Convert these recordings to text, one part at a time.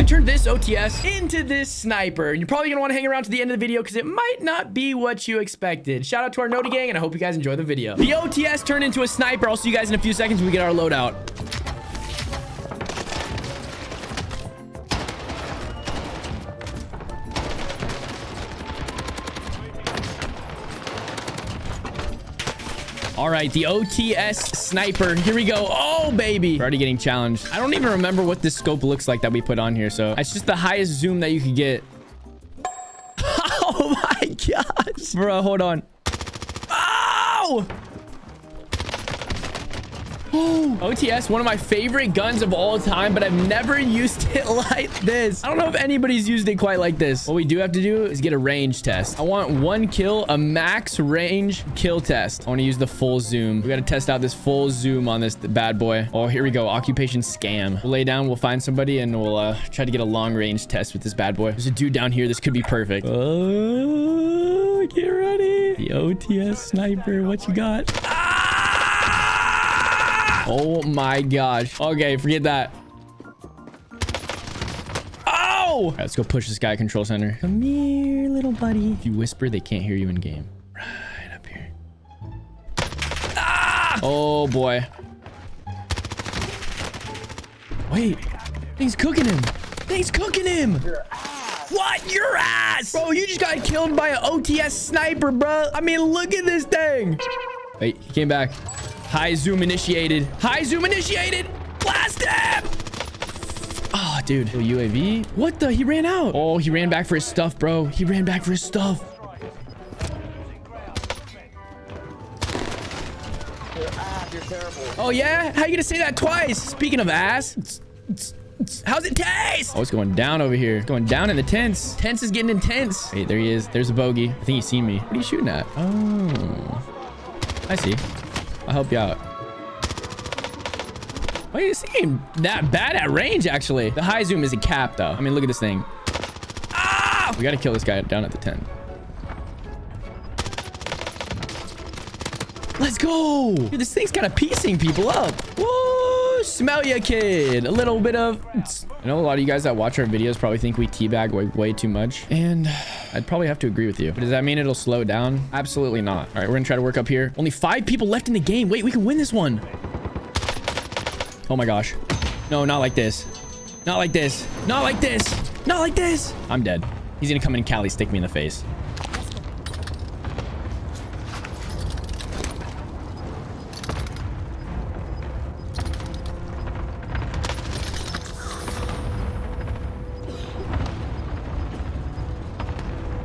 I turned this OTS into this sniper. You're probably gonna want to hang around to the end of the video because it might not be what you expected. Shout out to our Noti gang, and I hope you guys enjoy the video. The OTS turned into a sniper. I'll see you guys in a few seconds when we get our loadout. All right, the OTS sniper. Here we go. Oh, baby. We're already getting challenged. I don't even remember what this scope looks like that we put on here. So it's just the highest zoom that you could get. Oh my gosh. Bro, hold on. Oh! Ooh. OTS, one of my favorite guns of all time, but I've never used it like this. I don't know if anybody's used it quite like this. What we do have to do is get a range test. I want one kill, a max range kill test. I want to use the full zoom. We got to test out this full zoom on this bad boy. Oh, here we go. Occupation scam. We'll lay down. We'll find somebody and we'll try to get a long range test with this bad boy. There's a dude down here. This could be perfect. Oh, get ready. The OTS sniper. What you got? Ah! Oh my gosh. Okay, forget that. Oh! All right, let's go push this guy control center. Come here, little buddy. If you whisper, they can't hear you in game. Right up here. Ah! Oh boy. Wait. He's cooking him. He's cooking him. What? Your ass! Bro, you just got killed by an OTS sniper, bro. I mean, look at this thing. Wait, he came back. High zoom initiated. High zoom initiated. Blast him! Oh, dude. UAV. What the? He ran out. Oh, he ran back for his stuff, bro. He ran back for his stuff. Oh, yeah? How you gonna say that twice? Speaking of ass, how's it taste? Oh, it's going down over here. It's going down in the tents. Tents is getting intense. Wait, there he is. There's a bogey. I think he's seen me. What are you shooting at? Oh, I see. I'll help you out. Why is he that bad at range, actually? The high zoom is a cap, though. I mean, look at this thing. Ah! We got to kill this guy down at the tent. Let's go. Dude, this thing's kind of piecing people up. Whoa, smell ya, kid. A little bit of... I know a lot of you guys that watch our videos probably think we teabag way too much. And I'd probably have to agree with you. But does that mean it'll slow down? Absolutely not. All right, we're going to try to work up here. Only 5 people left in the game. Wait, we can win this one. Oh my gosh. No, not like this. Not like this. Not like this. Not like this. I'm dead. He's going to come in and Cali stick me in the face.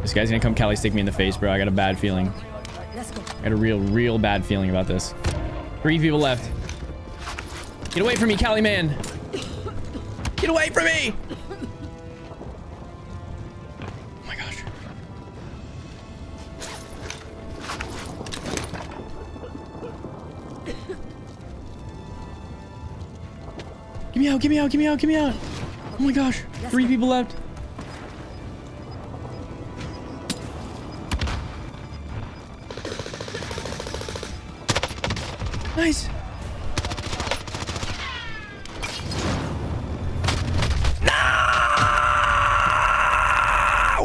This guy's gonna come Cali stick me in the face, bro. I got a bad feeling. Let's go. I got a real bad feeling about this. 3 people left. Get away from me, Cali man. Get away from me. Oh my gosh. Get me out, get me out, get me out, get me out. Oh my gosh. 3 people left. Nice.